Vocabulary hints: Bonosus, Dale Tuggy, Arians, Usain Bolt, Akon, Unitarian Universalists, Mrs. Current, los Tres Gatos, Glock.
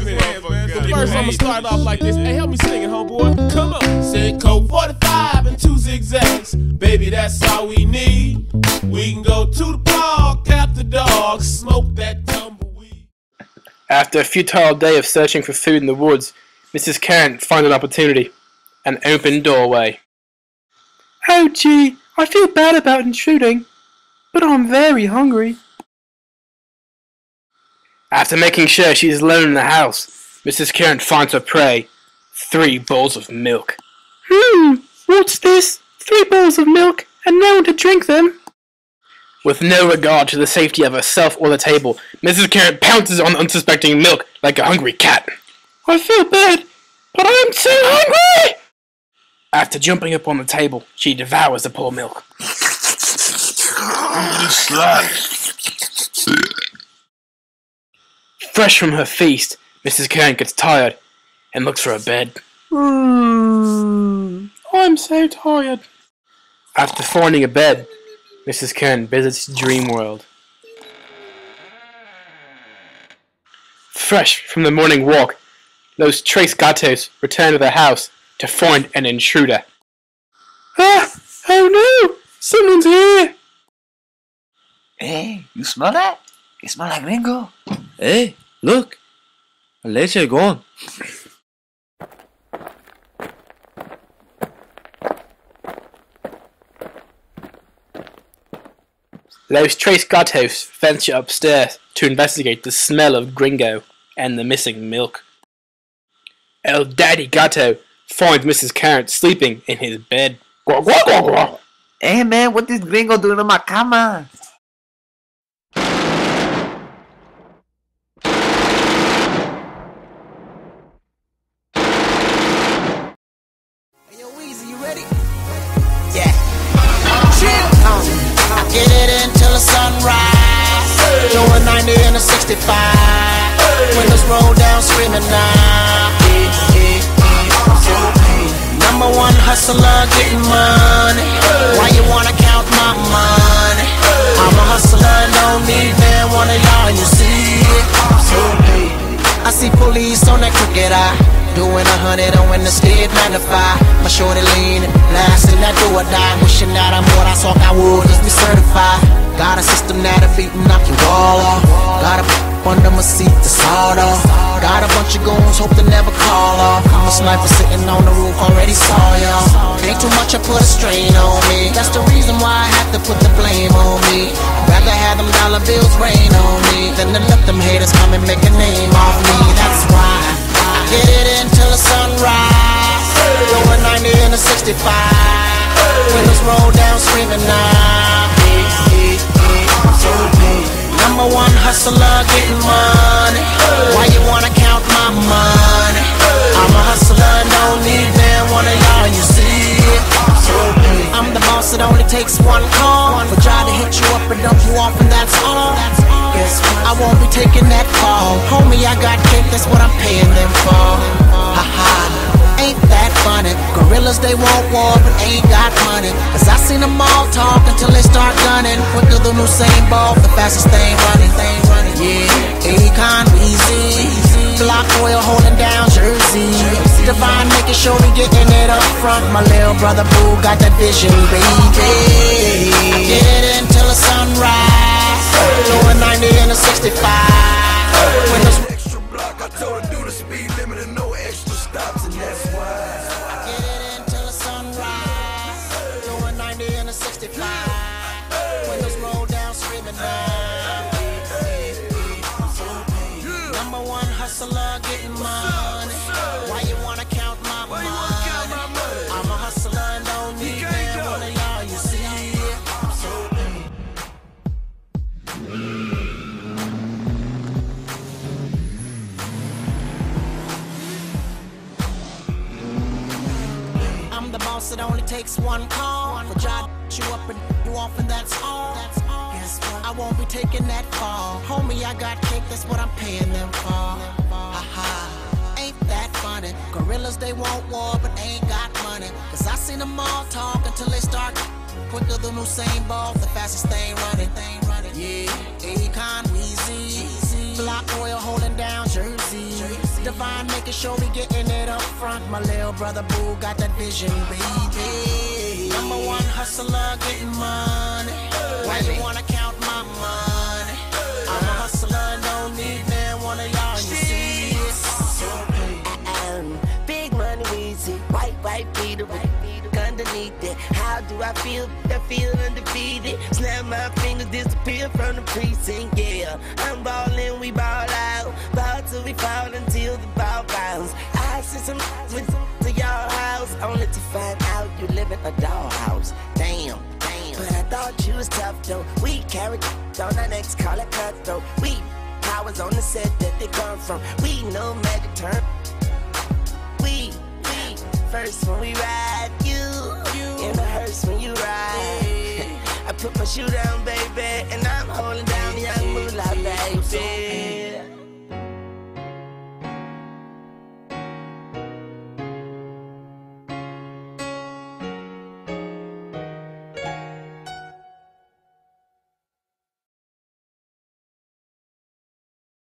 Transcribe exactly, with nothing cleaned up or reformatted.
clap your hands, man. But first, I'ma start off like this. Hey, help me sing it, homeboy. Come on. Say code forty-five and two zigzags. Baby, that's all we need. We can go to the park, cap the dog, smoke that tumbleweed. After a futile day of searching for food in the woods, Missus Current finds an opportunity. An open doorway. Oh, gee, I feel bad about intruding, but I'm very hungry. After making sure she is alone in the house, Missus Current finds her prey, three bowls of milk. Hmm, what's this? Three bowls of milk, and no one to drink them? With no regard to the safety of herself or the table, Missus Current pounces on the unsuspecting milk like a hungry cat. I feel bad, but I'm so hungry! After jumping up on the table, she devours the poor milk. Fresh from her feast, Missus Current gets tired and looks for a bed. Mm, I'm so tired. After finding a bed, Missus Current visits Dream World. Fresh from the morning walk, Los Tres Gatos return to their house to find an intruder. Ah! Oh no! Someone's here! Hey, you smell that? It smells like mango. Hey, look! A leche gone. Los Tres Gatos venture upstairs to investigate the smell of Gringo and the missing milk. El Daddy Gato finds Missus Current sleeping in his bed. Hey man, what is Gringo doing on my cama? Hey yo, Weezy, you ready? Yeah. Chill. I get it until the sunrise. Hey. Doing ninety and a sixty-five. Hey. Windows roll down, screaming now. Number one hustler getting money. Why you wanna count my money? I'm a hustler, don't even wanna y'all, you see it. I see police on that crooked eye, doing a hundred on in the state nine to five. My shorty leaning, blasting that do or die, wishing that I'm what I saw I would, just be certified. Got a system that'll beat and knock your wall off. Got a under my seat, the sawed off. Got a bunch of goons, hope they never call off. A sniper sitting on the roof, already saw y'all. Ain't too much, I put a strain on me. That's the reason why I have to put the blame on me. I'd rather have them dollar bills rain on me than to let them haters come and make a name off me. That's why I get it until the sunrise. Going ninety and a sixty-five. Windows roll down, screaming now. Number one hustler getting money. Why you wanna count my money? I'm a hustler, don't even wanna y'all, you see it. I'm the boss, it only takes one call. For try to hit you up and dump you off and that's all. Yes, I won't be taking that call. Homie, I got cake, that's what I'm paying them for. Ha ha. Ain't that funny? Gorillas, they want war, but ain't got money. Cause I seen them all talk until they start gunning. Quicker than Usain Bolt, the fastest thing running, thing running. Yeah, Akon, Weezy, Glock oil holding down Jersey. Divine making sure we getting it up front. My little brother Boo got that vision, baby. I get it until the sunrise. Doing ninety and a sixty-five. When the extra block, I told her do the speed limit and no extra stops. It only takes one call for job you up and you off, and that's all. That's all. Yes, I won't be taking that call. Homie, I got cake, that's what I'm paying them for. Aha, ain't that funny? Gorillas, they want war, but ain't got money. Cause I seen them all talk until they start quicker than Usain Bolt, the fastest thing running, thing running. Yeah, Akon, Weezy, Block oil holding down Jersey. divine, making sure we getting it up front. My little brother Boo got that vision, baby. Number one hustler, getting money. Why you wanna count my money? I'm a hustler, don't need man, one of y'all, you see it. Big money, easy, white, white, Peter, underneath it. How do I feel? I feel undefeated. Slam my fingers, disappear from the precinct. Yeah, I'm ballin', we ball out. Ball till we fall until the ball bounce. I send some with to y'all house, only to find out you live in a dollhouse. Damn, damn. But I thought you was tough though. We carry on our next call it cut though. We powers on the set that they come from. We know magic turn. We we first when we ride. In the hearse when you ride, yeah. I put my shoe down, baby, and I'm holding down young moolah, baby.